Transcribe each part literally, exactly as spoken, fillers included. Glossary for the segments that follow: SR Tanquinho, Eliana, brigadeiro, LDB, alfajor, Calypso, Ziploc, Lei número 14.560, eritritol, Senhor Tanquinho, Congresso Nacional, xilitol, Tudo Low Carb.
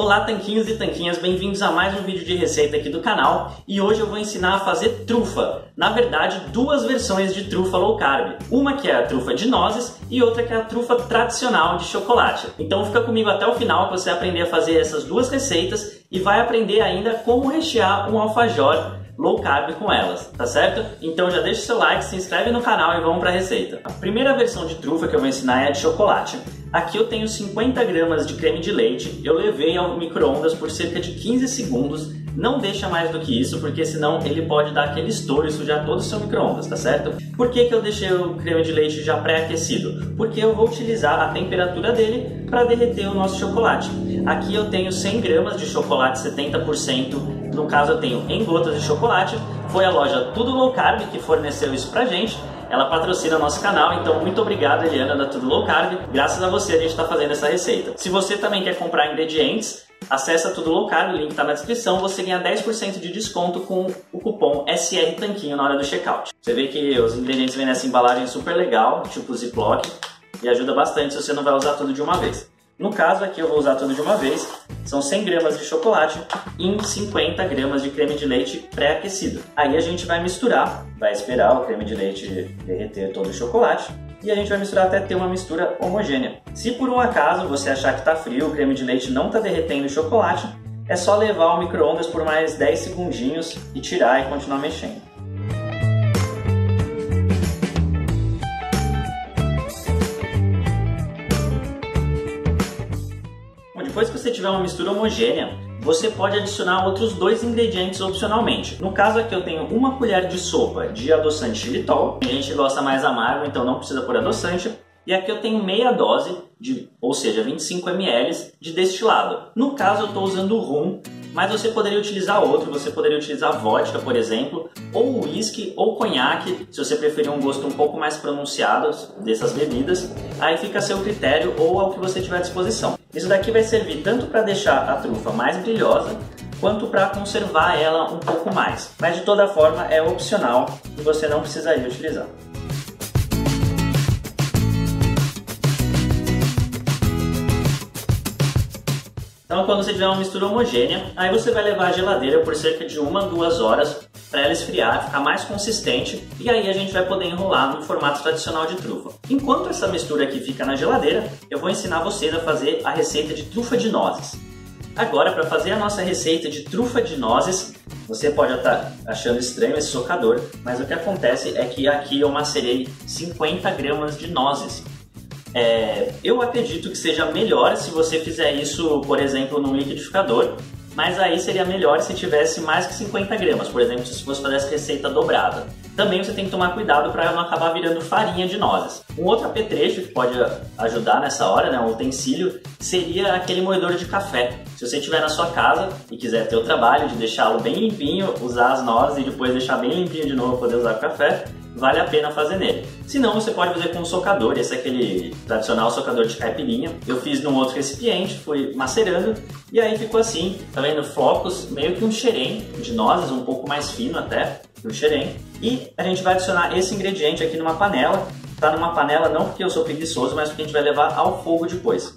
Olá tanquinhos e tanquinhas, bem-vindos a mais um vídeo de receita aqui do canal e hoje eu vou ensinar a fazer trufa, na verdade duas versões de trufa low carb, uma que é a trufa de nozes e outra que é a trufa tradicional de chocolate. Então fica comigo até o final para você aprender a fazer essas duas receitas e vai aprender ainda como rechear um alfajor low carb com elas, tá certo? Então já deixa o seu like, se inscreve no canal e vamos para a receita. A primeira versão de trufa que eu vou ensinar é a de chocolate. Aqui eu tenho cinquenta gramas de creme de leite, eu levei ao micro-ondas por cerca de quinze segundos, não deixa mais do que isso, porque senão ele pode dar aquele estouro e sujar todo o seu micro-ondas, tá certo? Por que que eu deixei o creme de leite já pré-aquecido? Porque eu vou utilizar a temperatura dele para derreter o nosso chocolate. Aqui eu tenho cem gramas de chocolate setenta por cento, no caso eu tenho em gotas de chocolate, foi a loja Tudo Low Carb que forneceu isso pra gente. Ela patrocina nosso canal, então muito obrigado, Eliana, da Tudo Low Carb. Graças a você a gente está fazendo essa receita. Se você também quer comprar ingredientes, acessa Tudo Low Carb, o link está na descrição. Você ganha dez por cento de desconto com o cupom S R Tanquinho na hora do checkout. Você vê que os ingredientes vêm nessa embalagem super legal, tipo Ziploc, e ajuda bastante se você não vai usar tudo de uma vez. No caso aqui eu vou usar tudo de uma vez, são cem gramas de chocolate e cinquenta gramas de creme de leite pré-aquecido. Aí a gente vai misturar, vai esperar o creme de leite derreter todo o chocolate e a gente vai misturar até ter uma mistura homogênea. Se por um acaso você achar que está frio, o creme de leite não está derretendo o chocolate, é só levar ao micro-ondas por mais dez segundinhos e tirar e continuar mexendo. Depois que você tiver uma mistura homogênea, você pode adicionar outros dois ingredientes opcionalmente. No caso aqui eu tenho uma colher de sopa de adoçante xilitol. A gente gosta mais amargo, então não precisa pôr adoçante. E aqui eu tenho meia dose, de, ou seja, vinte e cinco mililitros de destilado. No caso eu estou usando rum, mas você poderia utilizar outro. Você poderia utilizar vodka, por exemplo, ou uísque ou conhaque, se você preferir um gosto um pouco mais pronunciado dessas bebidas. Aí fica a seu critério ou ao que você tiver à disposição. Isso daqui vai servir tanto para deixar a trufa mais brilhosa, quanto para conservar ela um pouco mais. Mas de toda forma é opcional e você não precisaria utilizar. Então quando você tiver uma mistura homogênea, aí você vai levar à geladeira por cerca de uma a duas horas para ela esfriar, ficar mais consistente e aí a gente vai poder enrolar no formato tradicional de trufa. Enquanto essa mistura aqui fica na geladeira, eu vou ensinar vocês a fazer a receita de trufa de nozes. Agora, para fazer a nossa receita de trufa de nozes, você pode estar achando estranho esse socador, mas o que acontece é que aqui eu macerei cinquenta gramas de nozes. É, eu acredito que seja melhor se você fizer isso, por exemplo, num liquidificador, mas aí seria melhor se tivesse mais que cinquenta gramas, por exemplo, se você fazer essa receita dobrada. Também você tem que tomar cuidado para não acabar virando farinha de nozes. Um outro apetrecho que pode ajudar nessa hora, né, um utensílio, seria aquele moedor de café. Se você tiver na sua casa e quiser ter o trabalho de deixá-lo bem limpinho, usar as nozes e depois deixar bem limpinho de novo para poder usar o café, vale a pena fazer nele. Se não, você pode fazer com um socador, esse é aquele tradicional socador de caipirinha. Eu fiz num outro recipiente, fui macerando e aí ficou assim, tá vendo? Flocos, meio que um xerém de nozes, um pouco mais fino até, que o xerém. E a gente vai adicionar esse ingrediente aqui numa panela. Tá numa panela não porque eu sou preguiçoso, mas porque a gente vai levar ao fogo depois.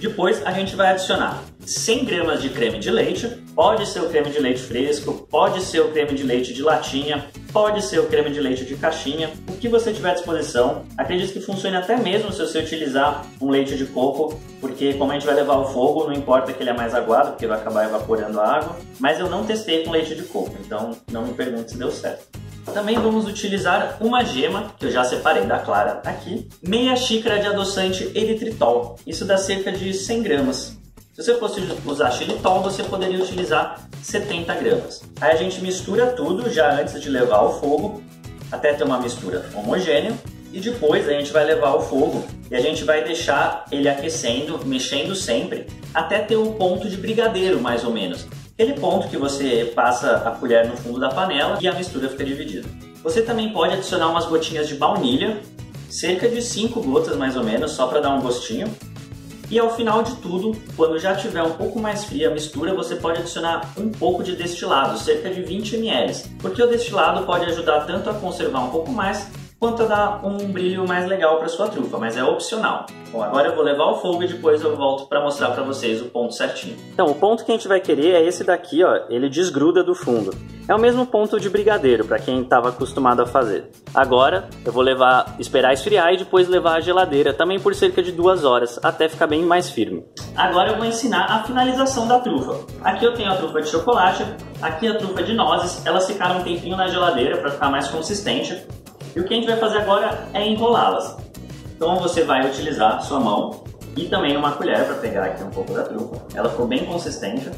Depois a gente vai adicionar cem gramas de creme de leite, pode ser o creme de leite fresco, pode ser o creme de leite de latinha, pode ser o creme de leite de caixinha, o que você tiver à disposição. Acredito que funcione até mesmo se você utilizar um leite de coco, porque como a gente vai levar ao fogo, não importa que ele é mais aguado, porque vai acabar evaporando a água, mas eu não testei com leite de coco, então não me pergunte se deu certo. Também vamos utilizar uma gema, que eu já separei da clara aqui, meia xícara de adoçante eritritol, isso dá cerca de cem gramas. Se você fosse usar xilitol, você poderia utilizar setenta gramas. Aí a gente mistura tudo já antes de levar ao fogo, até ter uma mistura homogênea. E depois a gente vai levar ao fogo e a gente vai deixar ele aquecendo, mexendo sempre, até ter um ponto de brigadeiro, mais ou menos. Aquele ponto que você passa a colher no fundo da panela e a mistura fica dividida. Você também pode adicionar umas gotinhas de baunilha, cerca de cinco gotas mais ou menos, só para dar um gostinho. E ao final de tudo, quando já tiver um pouco mais fria a mistura, você pode adicionar um pouco de destilado, cerca de vinte mililitros, porque o destilado pode ajudar tanto a conservar um pouco mais, quanto a dar um brilho mais legal para sua trufa, mas é opcional. Bom, agora eu vou levar ao fogo e depois eu volto para mostrar para vocês o ponto certinho. Então, o ponto que a gente vai querer é esse daqui, ó, ele desgruda do fundo. É o mesmo ponto de brigadeiro, para quem estava acostumado a fazer. Agora, eu vou levar, esperar esfriar e depois levar à geladeira, também por cerca de duas horas, até ficar bem mais firme. Agora eu vou ensinar a finalização da trufa. Aqui eu tenho a trufa de chocolate, aqui a trufa de nozes, elas ficaram um tempinho na geladeira para ficar mais consistente. E o que a gente vai fazer agora é enrolá-las. Então você vai utilizar sua mão e também uma colher para pegar aqui um pouco da trufa. Ela ficou bem consistente.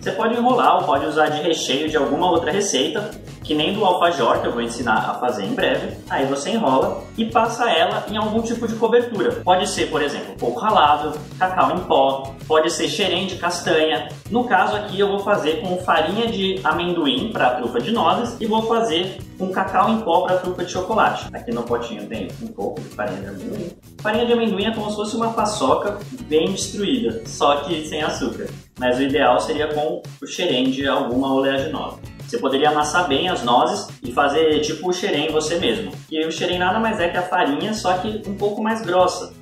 Você pode enrolar ou pode usar de recheio de alguma outra receita, que nem do alfajor, que eu vou ensinar a fazer em breve. Aí você enrola e passa ela em algum tipo de cobertura. Pode ser, por exemplo, coco ralado, cacau em pó, pode ser xerém de castanha. No caso aqui eu vou fazer com farinha de amendoim para a trufa de nozes e vou fazer com cacau em pó para a trufa de chocolate. Aqui no potinho tem um pouco de farinha de amendoim. Farinha de amendoim é como se fosse uma paçoca bem destruída, só que sem açúcar. Mas o ideal seria com o xerém de alguma oleaginosa. Você poderia amassar bem as nozes e fazer tipo o xerém você mesmo. E o xerém nada mais é que a farinha, só que um pouco mais grossa.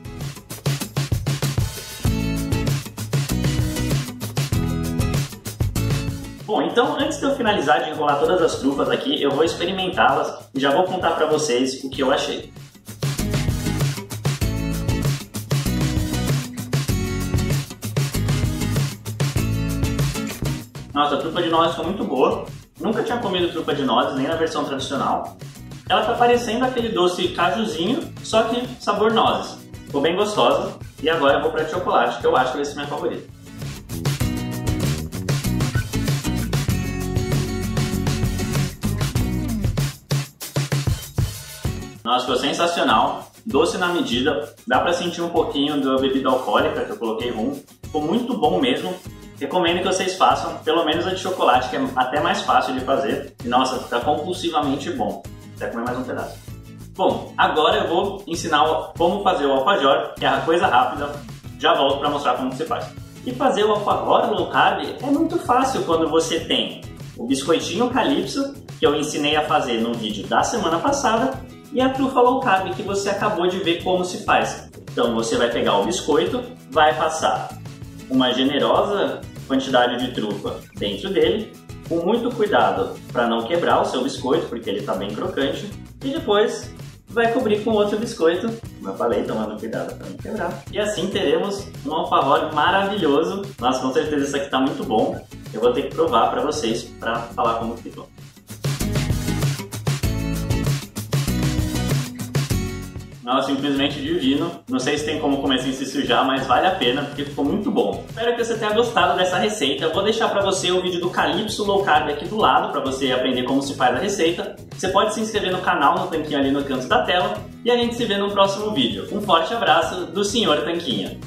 Bom, então antes de eu finalizar de enrolar todas as trufas aqui, eu vou experimentá-las e já vou contar para vocês o que eu achei. Nossa, a trufa de nozes foi muito boa. Nunca tinha comido trufa de nozes, nem na versão tradicional. Ela tá parecendo aquele doce cajuzinho, só que sabor nozes. Ficou bem gostosa. E agora eu vou pra chocolate, que eu acho que vai ser minha favorita. Nossa, foi sensacional. Doce na medida. Dá pra sentir um pouquinho da bebida alcoólica, que eu coloquei rum. Ficou muito bom mesmo. Recomendo que vocês façam, pelo menos a de chocolate, que é até mais fácil de fazer. E nossa, tá compulsivamente bom. Vou comer mais um pedaço. Bom, agora eu vou ensinar como fazer o alfajor, que é uma coisa rápida. Já volto para mostrar como se faz. E fazer o alfajor low carb é muito fácil quando você tem o biscoitinho Calypso, que eu ensinei a fazer no vídeo da semana passada, e a trufa low carb, que você acabou de ver como se faz. Então você vai pegar o biscoito, vai passar uma generosa quantidade de trufa dentro dele, com muito cuidado para não quebrar o seu biscoito, porque ele está bem crocante, e depois vai cobrir com outro biscoito, como eu falei, tomando cuidado para não quebrar. E assim teremos um alfajor maravilhoso. Nossa, com certeza isso aqui está muito bom. Eu vou ter que provar para vocês para falar como ficou. Nossa, simplesmente divino. Não sei se tem como comer sem se sujar, mas vale a pena porque ficou muito bom. Espero que você tenha gostado dessa receita. Eu vou deixar para você o vídeo do Calypso Low Carb aqui do lado para você aprender como se faz a receita. Você pode se inscrever no canal, no tanquinho ali no canto da tela. E a gente se vê no próximo vídeo. Um forte abraço do Senhor Tanquinho.